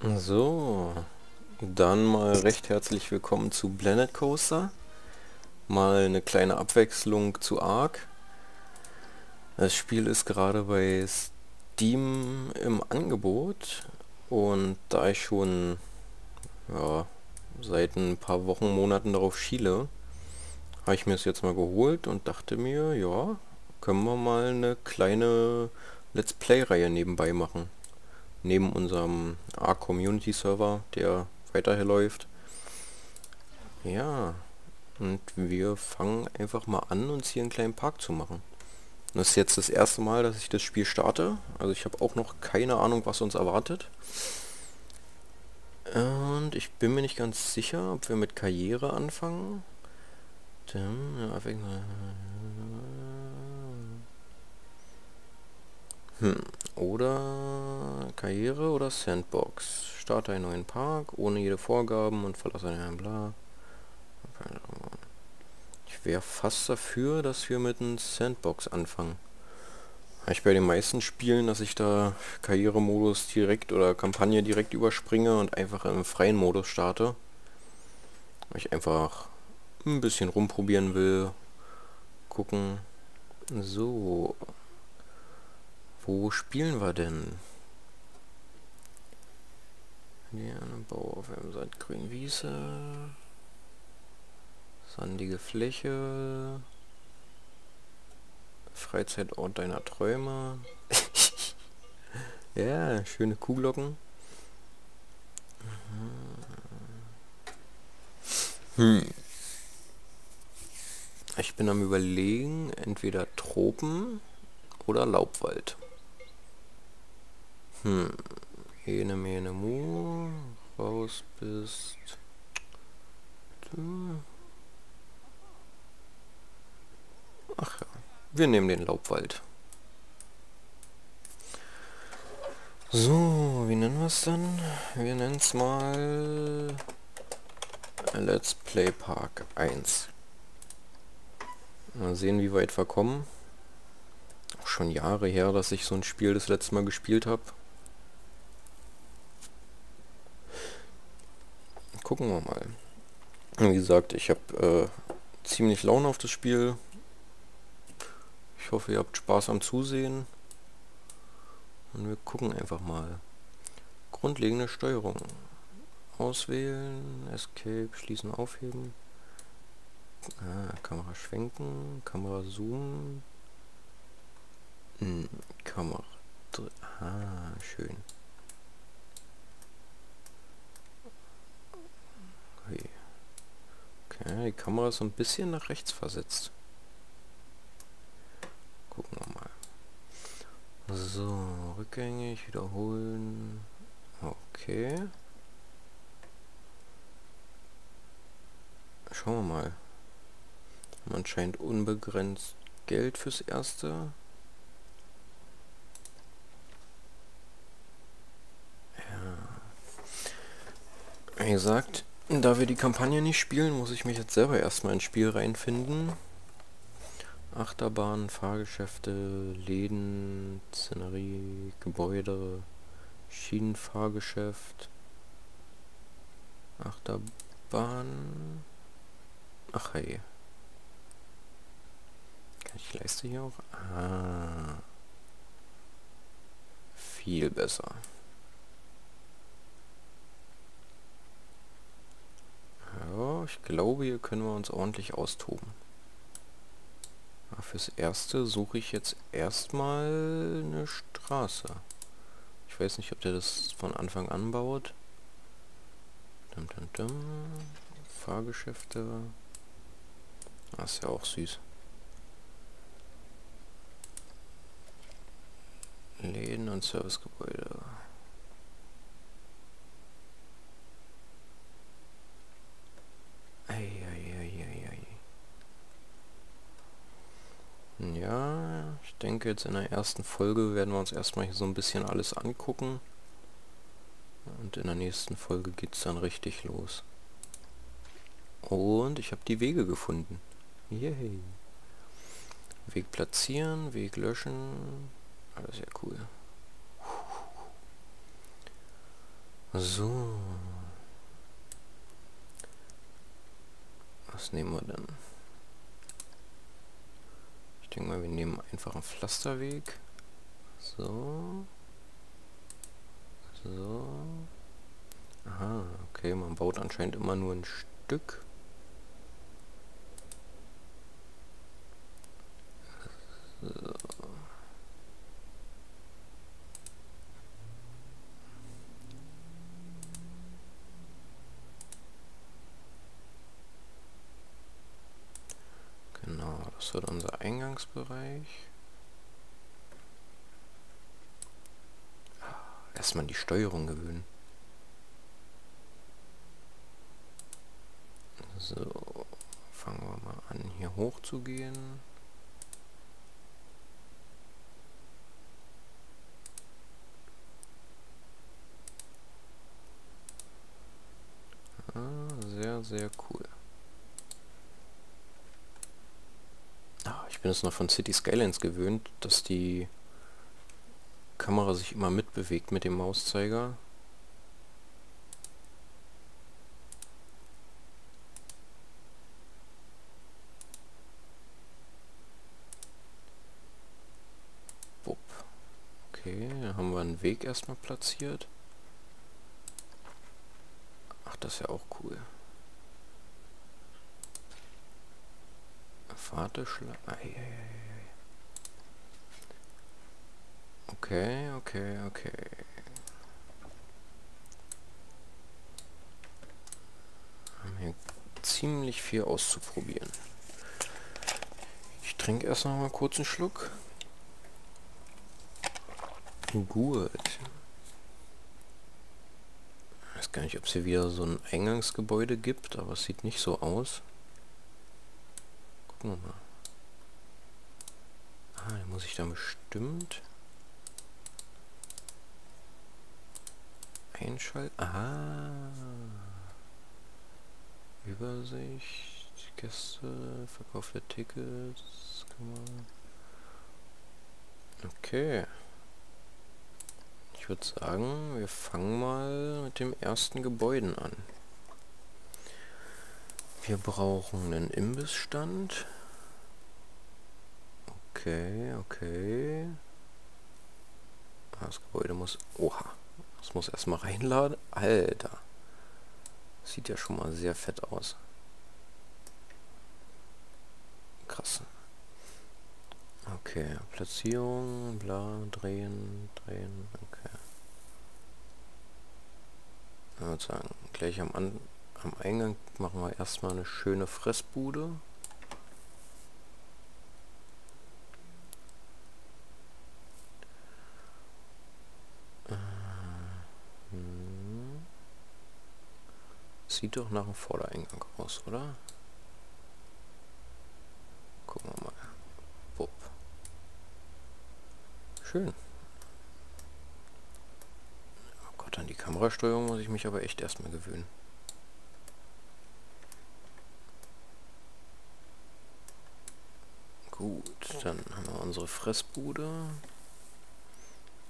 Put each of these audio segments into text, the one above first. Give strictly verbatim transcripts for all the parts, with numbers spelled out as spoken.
So, dann mal recht herzlich willkommen zu Planet Coaster. Mal eine kleine Abwechslung zu ARK. Das Spiel ist gerade bei Steam im Angebot und da ich schon ja, seit ein paar Wochen, Monaten darauf schiele, habe ich mir es jetzt mal geholt und dachte mir, ja, können wir mal eine kleine Let's Play-Reihe nebenbei machen. Neben unserem ARK Community Server, der weiterhin läuft. Ja, und wir fangen einfach mal an, uns hier einen kleinen Park zu machen. Das ist jetzt das erste Mal, dass ich das Spiel starte. Also ich habe auch noch keine Ahnung, was uns erwartet. Und ich bin mir nicht ganz sicher, ob wir mit Karriere anfangen. Hm, oder Karriere oder Sandbox. Starte einen neuen Park, ohne jede Vorgaben und verlasse einen bla. Ich wäre fast dafür, dass wir mit einem Sandbox anfangen. Habe ich bei den meisten Spielen, dass ich da Karrieremodus direkt oder Kampagne direkt überspringe und einfach im freien Modus starte. Weil ich einfach ein bisschen rumprobieren will. Gucken. So. Wo spielen wir denn? Hier ein Bau auf einem sandgrünen Wiese. Sandige Fläche. Freizeitort deiner Träume. Ja, schöne Kuhglocken. Hm. Ich bin am Überlegen, entweder Tropen oder Laubwald. Hm, jene, mene, mu, raus bist du. Ach ja, wir nehmen den Laubwald. So, wie nennen wir es dann? Wir nennen es mal Let's Play Park eins. Mal sehen, wie weit wir kommen. Auch schon Jahre her, dass ich so ein Spiel das letzte Mal gespielt habe. Gucken wir mal. Wie gesagt, ich habe äh, ziemlich Laune auf das Spiel. Ich hoffe, ihr habt Spaß am Zusehen. Und wir gucken einfach mal. Grundlegende Steuerung. Auswählen, Escape, schließen, aufheben. Ah, Kamera schwenken, Kamera zoomen. Hm, Kamera drehen. Ah, schön. Okay, die Kamera ist so ein bisschen nach rechts versetzt. Gucken wir mal. So, rückgängig, wiederholen. Okay. Schauen wir mal. Man scheint unbegrenzt Geld fürs Erste. Ja. Wie gesagt, da wir die Kampagne nicht spielen, muss ich mich jetzt selber erstmal ins Spiel reinfinden. Achterbahnen, Fahrgeschäfte, Läden, Szenerie, Gebäude, Schienenfahrgeschäft, Achterbahn. Ach hey. Kann ich die Leiste hier auch? Ah. Viel besser. Ja, ich glaube, hier können wir uns ordentlich austoben. Ja, fürs Erste suche ich jetzt erstmal eine Straße. Ich weiß nicht, ob der das von Anfang an baut. Dum, dum, dum. Fahrgeschäfte. Das ist ja auch süß. Läden und Servicegebäude. Ja, ich denke jetzt in der ersten Folge werden wir uns erstmal hier so ein bisschen alles angucken. Und in der nächsten Folge geht es dann richtig los. Und ich habe die Wege gefunden. Yay. Weg platzieren, Weg löschen. Alles sehr cool. So. Was nehmen wir denn? Ich denke mal, wir nehmen einfach einen Pflasterweg. So. So. Aha, okay, man baut anscheinend immer nur ein Stück. So. Genau, das wird unser Eingangsbereich. Erstmal an die Steuerung gewöhnen. So, fangen wir mal an, hier hoch zu gehen. Ah, sehr, sehr cool. Ah, ich bin jetzt noch von City Skylines gewöhnt, dass die Kamera sich immer mitbewegt mit dem Mauszeiger. Bup. Okay, da haben wir einen Weg erstmal platziert. Ach, das ist ja auch cool. Fahrteschlag. Okay, okay, okay. Wir haben hier ziemlich viel auszuprobieren. Ich trinke erst noch mal kurz einen Schluck. Gut. Ich weiß gar nicht, ob es hier wieder so ein Eingangsgebäude gibt, aber es sieht nicht so aus. Gucken wir mal. Ah, den muss ich dann bestimmt einschalten. Aha. Übersicht, Gäste, verkaufte Tickets. Okay. Ich würde sagen, wir fangen mal mit dem ersten Gebäuden an. Wir brauchen einen Imbissstand. Okay, okay. Das Gebäude muss... Oha. Das muss erstmal reinladen. Alter. Sieht ja schon mal sehr fett aus. Krass. Okay. Platzierung, bla, drehen, drehen. Okay. Ich würde sagen, gleich am, An am Eingang machen wir erstmal eine schöne Fressbude. Sieht doch nach dem Vordereingang aus, oder? Gucken wir mal. Bup. Schön. Oh Gott, an die Kamerasteuerung muss ich mich aber echt erstmal gewöhnen. Gut, dann haben wir unsere Fressbude.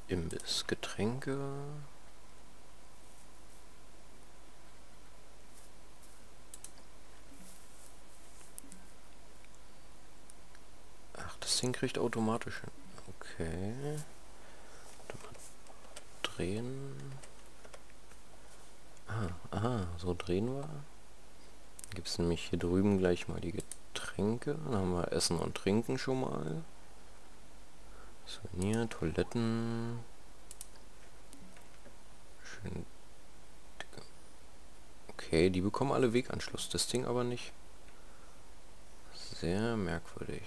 Imbiss, Getränke. Das Ding kriegt automatisch hin. Okay. Drehen. Ah, aha, so drehen wir. Gibt es nämlich hier drüben gleich mal die Getränke. Dann haben wir Essen und Trinken schon mal. Souvenir, Toiletten. Schön. Okay, die bekommen alle Weganschluss. Das Ding aber nicht. Sehr merkwürdig.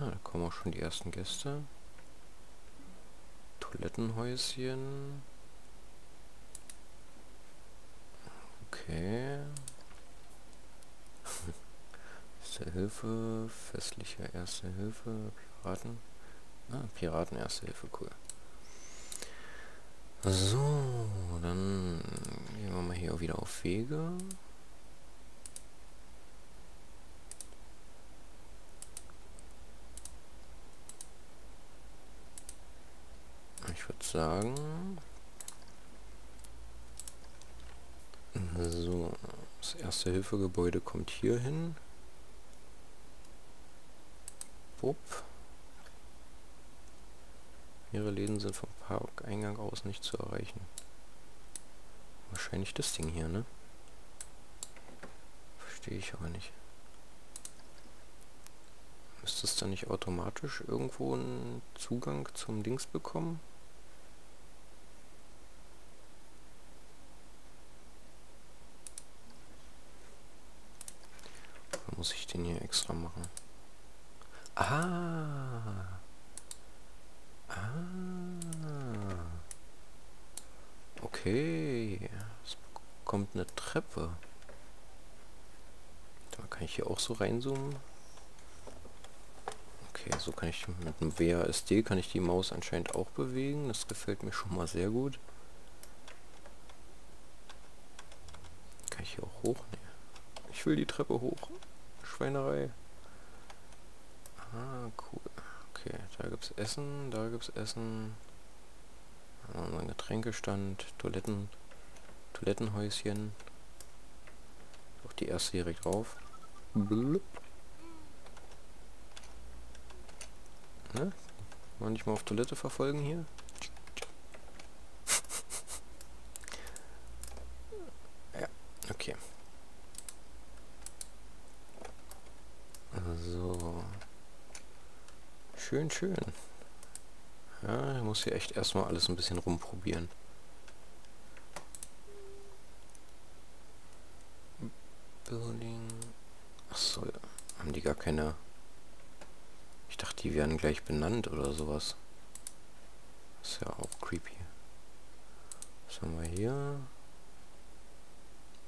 Ah, da kommen auch schon die ersten Gäste. Toilettenhäuschen. Okay. Erste Hilfe, festliche Erste Hilfe, Piraten. Ah, Piraten Erste Hilfe, cool. So, dann gehen wir mal hier wieder auf Wege. Ich würde sagen, Das Erste-Hilfe-Gebäude kommt hier hin. Bup. Ihre Läden sind vom Parkeingang aus nicht zu erreichen. Wahrscheinlich das Ding hier, ne? Verstehe ich aber nicht. Müsste es dann nicht automatisch irgendwo einen Zugang zum Dings bekommen? Oder muss ich den hier extra machen? Ah! Ah! Okay. Es kommt eine Treppe. Da kann ich hier auch so reinzoomen. Okay, so kann ich mit dem W A S D kann ich die Maus anscheinend auch bewegen. Das gefällt mir schon mal sehr gut. Kann ich hier auch hoch? Nee. Ich will die Treppe hoch. Schweinerei. Ah, cool. Okay, da gibt's Essen, da gibt's Essen. Da haben wir einen Getränkestand, Toiletten, Toilettenhäuschen. Auch die erste direkt drauf. Blub. Ne? Mal nicht mal auf Toilette verfolgen hier. Ja, okay. So. Schön, schön. Ja, ich muss hier echt erstmal alles ein bisschen rumprobieren. Building. Achso, haben die gar keine... Ich dachte, die werden gleich benannt oder sowas. Ist ja auch creepy. Was haben wir hier?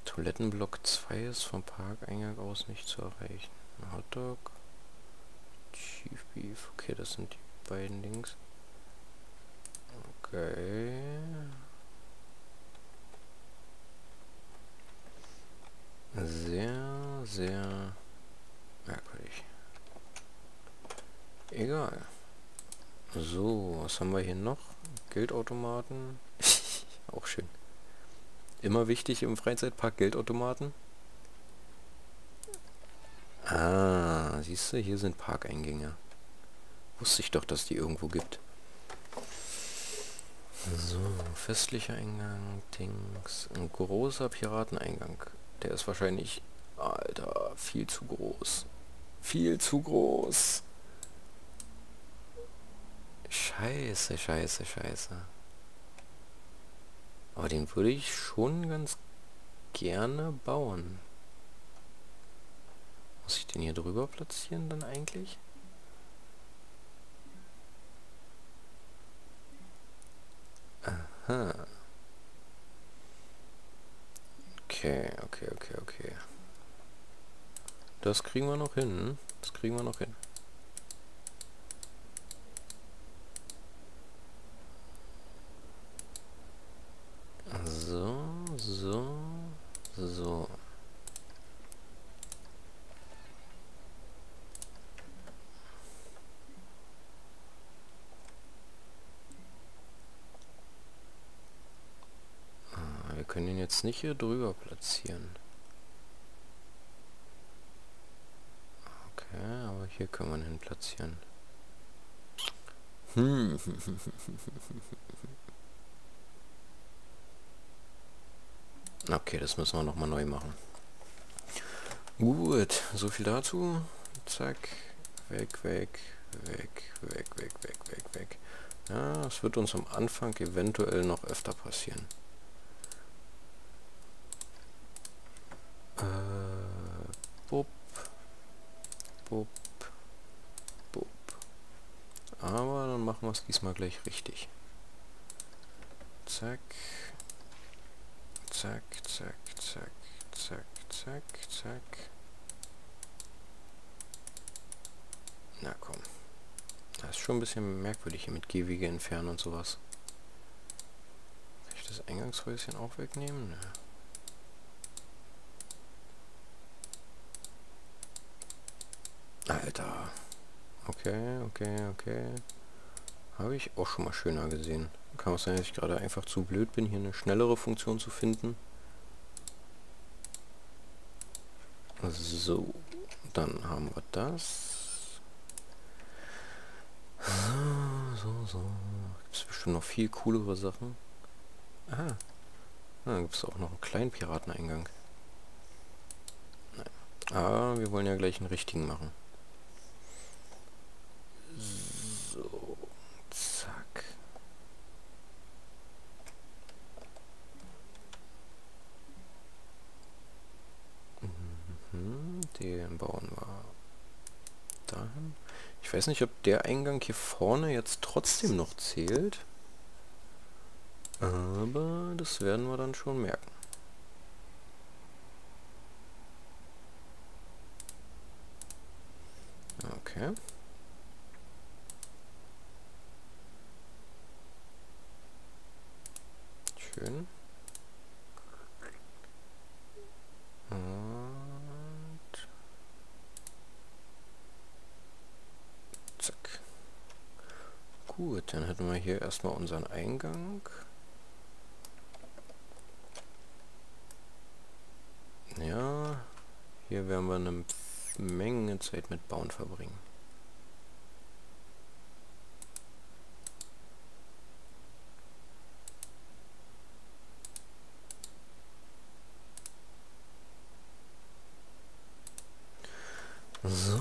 Toilettenblock zwei ist vom Parkeingang aus nicht zu erreichen. Ein Hotdog. Chief Beef. Okay, das sind die beiden Dings. Okay. Sehr, sehr merkwürdig. Egal. So, was haben wir hier noch? Geldautomaten. Auch schön. Immer wichtig im Freizeitpark Geldautomaten. Ah, siehst du, hier sind Parkeingänge. Wusste ich doch, dass die irgendwo gibt. So, festlicher Eingang, Dings. Ein großer Pirateneingang. Der ist wahrscheinlich... Alter, viel zu groß. Viel zu groß. Scheiße, scheiße, scheiße. Aber den würde ich schon ganz gerne bauen. Muss ich den hier drüber platzieren dann eigentlich? Aha. Okay, okay, okay, okay. Das kriegen wir noch hin. Das kriegen wir noch hin. Nicht hier drüber platzieren. Okay, aber hier kann man hin platzieren. Hm. Okay, das müssen wir nochmal neu machen. Gut, so viel dazu. Zack, weg, weg, weg, weg, weg, weg, weg, weg. Ja, das wird uns am Anfang eventuell noch öfter passieren. Bop, bop, bop. Aber dann machen wir es diesmal gleich richtig. Zack, zack, zack, zack, zack, zack, zack. Na komm. Das ist schon ein bisschen merkwürdig hier mit Gehwege entfernen und sowas. Kann ich das Eingangshäuschen auch wegnehmen? Ne. Alter. Okay, okay, okay. Habe ich auch schon mal schöner gesehen. Kann auch sein, dass ich gerade einfach zu blöd bin, hier eine schnellere Funktion zu finden. So, dann haben wir das. So, so, so. Gibt es bestimmt noch viel coolere Sachen. Ah, da gibt es auch noch einen kleinen Pirateneingang. Nein. Aber wir wollen ja gleich einen richtigen machen. So, zack. Den bauen wir dahin. Ich weiß nicht, ob der Eingang hier vorne jetzt trotzdem noch zählt. Aber das werden wir dann schon merken. Okay. Schön. Und zack. Gut, dann hätten wir hier erstmal unseren Eingang. Ja, hier werden wir eine Menge Zeit mit Bauen verbringen. So,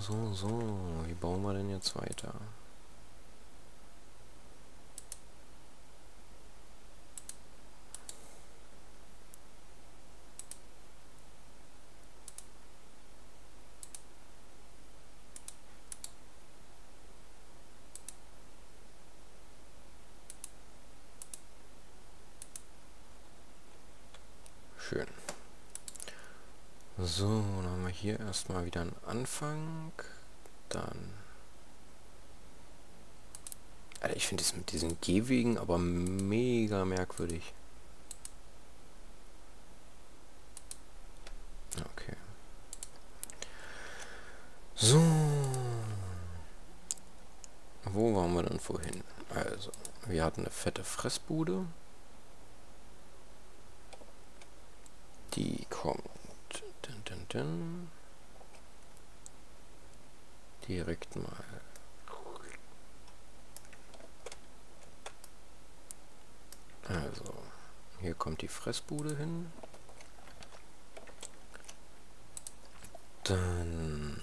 so, so. Wie bauen wir denn jetzt weiter? Schön. So, dann haben wir hier erstmal wieder einen Anfang. Dann... Alter, ich finde das mit diesen Gehwegen aber mega merkwürdig. Okay. So. Wo waren wir denn vorhin? Also, wir hatten eine fette Fressbude. Die kommt dun, dun, dun. Direkt mal also hier kommt die Fressbude hin, dann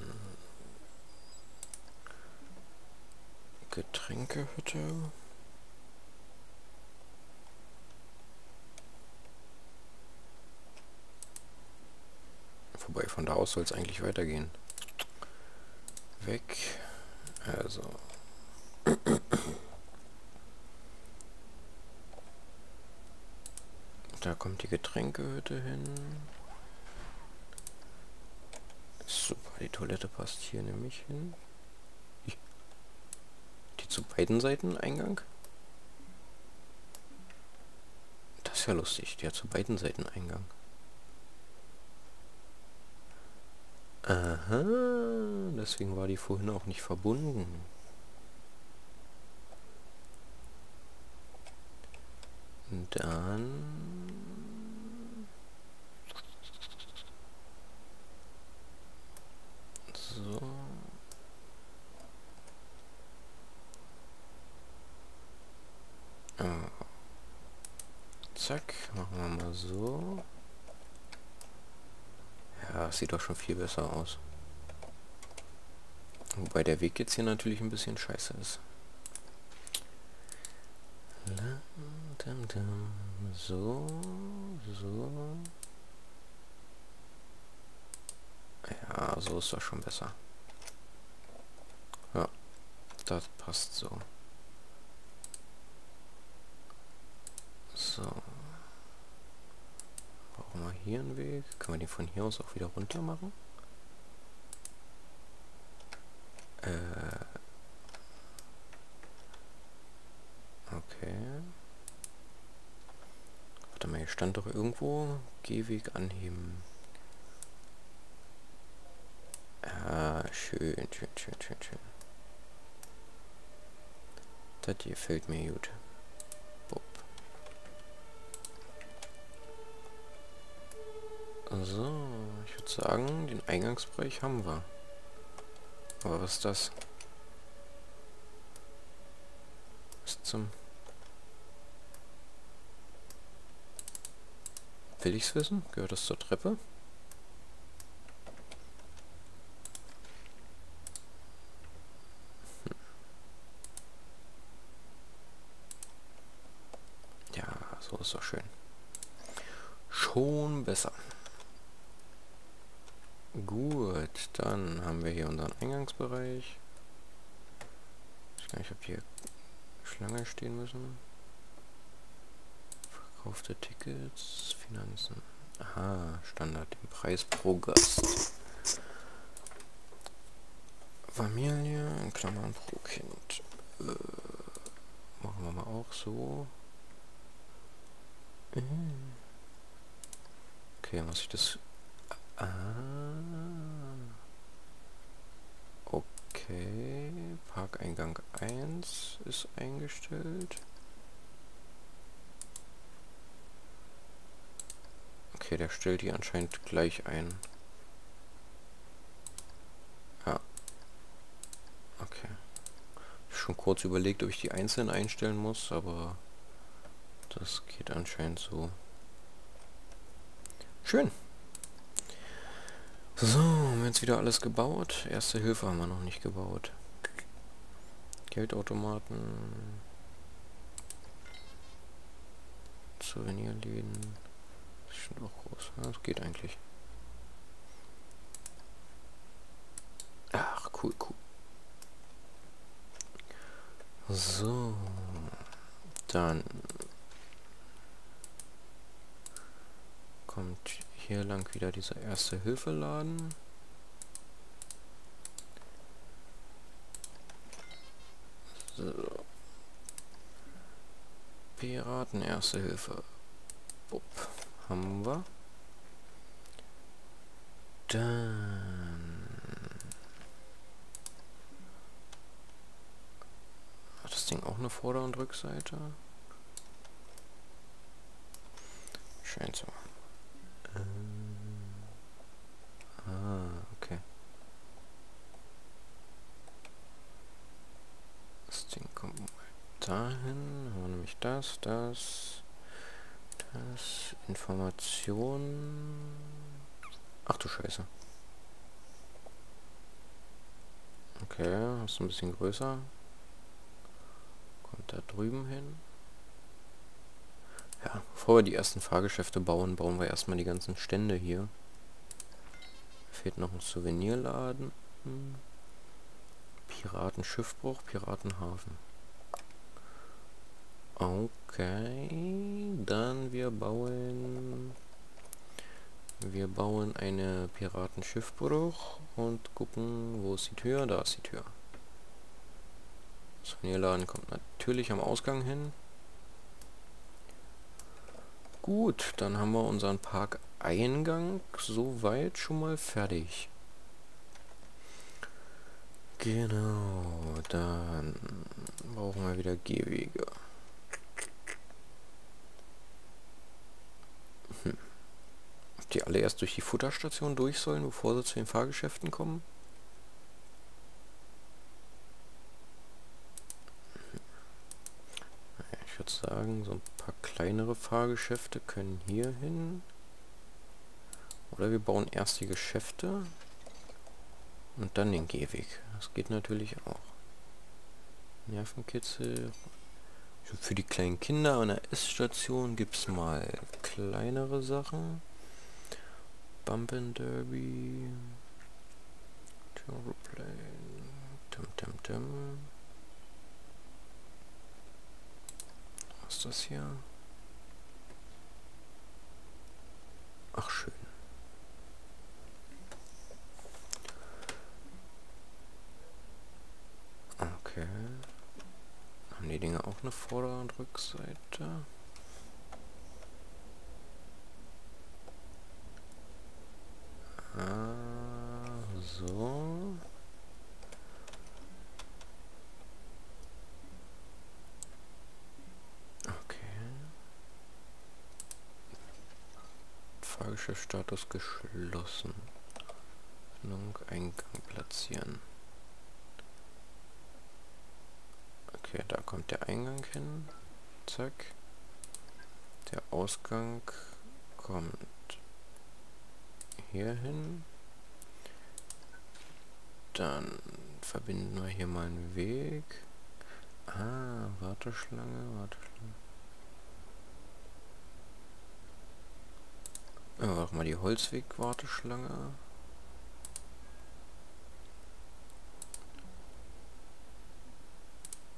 Getränkehütte. Wobei, von da aus soll es eigentlich weitergehen. Weg. Also. Da kommt die Getränkehütte hin. Super, die Toilette passt hier nämlich hin. Die zu beiden Seiten Eingang? Das ist ja lustig, die hat zu beiden Seiten Eingang. Aha, deswegen war die vorhin auch nicht verbunden. Dann... So. Ah. Zack, machen wir mal so. Ja, sieht doch schon viel besser aus. Wobei der Weg jetzt hier natürlich ein bisschen scheiße ist. So, so. Ja, so ist doch schon besser. Ja, das passt so. So. Mal hier einen Weg. Kann man den von hier aus auch wieder runter machen? Äh. Okay. Warte mal, hier stand doch irgendwo Gehweg anheben. Ah, schön, schön, schön, schön, schön. Das hier gefällt mir gut. So, ich würde würde sagen, den Eingangsbereich haben wir. Aber was ist das? Was zum... Will ich's wissen? Gehört das zur Treppe? Hm. Ja, so ist doch schön. Schon besser. Gut, dann haben wir hier unseren Eingangsbereich. Ich weiß gar nicht, ob hier Schlange stehen müssen. Verkaufte Tickets, Finanzen. Aha, Standard, den Preis pro Gast. Familie, in Klammern pro Kind. Äh, machen wir mal auch so. Okay, muss ich das... Ah. Okay, Parkeingang eins ist eingestellt. Okay, der stellt die anscheinend gleich ein. Ja. Okay. Schon kurz überlegt, ob ich die einzeln einstellen muss, aber das geht anscheinend so. Schön. So, haben wir jetzt wieder alles gebaut. Erste Hilfe haben wir noch nicht gebaut. Geldautomaten. Souvenirläden. Das ist schon auch groß. Ja, das geht eigentlich. Ach, cool, cool. So. Dann kommt hier lang wieder dieser Erste-Hilfe-Laden. So. Piraten Erste-Hilfe. Haben wir. Dann... Hat das Ding auch eine Vorder- und Rückseite? Schein so. Ah, okay. Das Ding kommt mal dahin. Haben wir nämlich das, das, das, Informationen. Ach du Scheiße. Okay, ist ein bisschen größer. Kommt da drüben hin. Ja, bevor wir die ersten Fahrgeschäfte bauen, bauen wir erstmal die ganzen Stände hier. Fehlt noch ein Souvenirladen. Piratenschiffbruch, Piratenhafen. Okay, dann wir bauen... Wir bauen eine Piratenschiffbruch und gucken, wo ist die Tür? Da ist die Tür. Souvenirladen kommt natürlich am Ausgang hin. Gut, dann haben wir unseren Parkeingang soweit schon mal fertig. Genau, dann brauchen wir wieder Gehwege. Hm. Ob die alle erst durch die Futterstation durch sollen, bevor sie zu den Fahrgeschäften kommen? Ich würde sagen, so ein paar kleinere Fahrgeschäfte können hier hin. Oder wir bauen erst die Geschäfte und dann den Gehweg. Das geht natürlich auch. Nervenkitzel. Für die kleinen Kinder an der Essstation gibt es mal kleinere Sachen. Bumpin' Derby. Turboplan. Tim, tim, tim. Was ist das hier? Ach, schön. Okay. Haben die Dinger auch eine Vorder- und Rückseite? Ah, so. Fahrgeschäftsstatus geschlossen. Öffnung, Eingang platzieren. Okay, da kommt der Eingang hin. Zack. Der Ausgang kommt hier hin. Dann verbinden wir hier mal einen Weg. Ah, Warteschlange, Warteschlange. Dann machen wir mal die Holzweg-Warteschlange.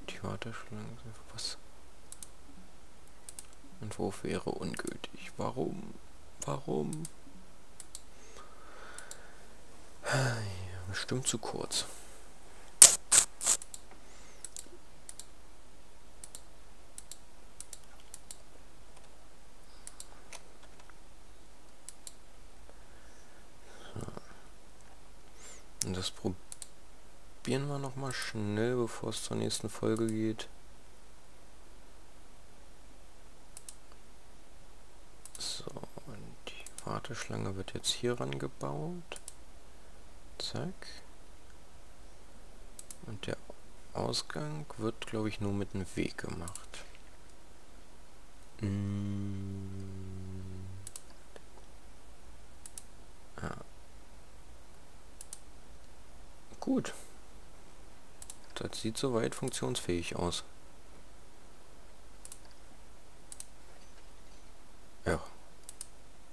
Die Warteschlange, was? Entwurf wäre ungültig. Warum? Warum? Bestimmt zu kurz. So. Und das probieren wir nochmal schnell, bevor es zur nächsten Folge geht. Die Schlange wird jetzt hier ran gebaut. Zack. Und der Ausgang wird, glaube ich, nur mit einem Weg gemacht. Mm. Ah. Gut. Das sieht soweit funktionsfähig aus.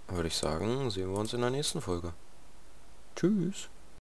Würde ich sagen, sehen wir uns in der nächsten Folge. Tschüss.